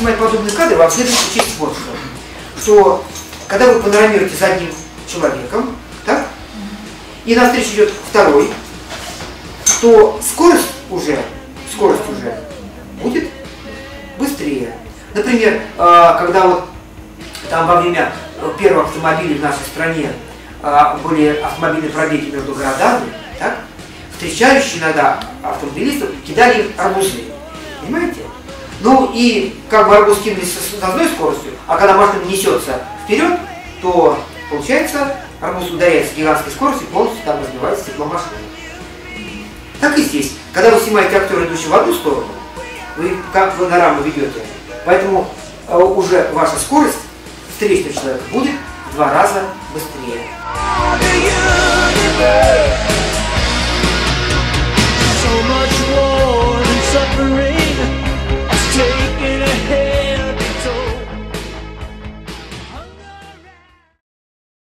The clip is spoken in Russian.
снимать подобные кадры, вам следует учесть вот что. Что когда вы панорамируете за одним человеком, так, и навстречу идет второй, то скорость уже будет быстрее. Например, когда вот там во время первых автомобилей в нашей стране были автомобильные пробеги между городами, так, встречающие иногда автомобилистов кидали им арбузы. Понимаете? Ну и как бы арбуз кинули с одной скоростью, а когда машина несется вперед, то получается арбуз ударяется с гигантской скоростью и полностью там разбивается стекло машины. Так и здесь. Когда вы снимаете актера, идущего в одну сторону, вы как панораму ведете. Поэтому уже ваша скорость встречного человека будет в 2 раза быстрее.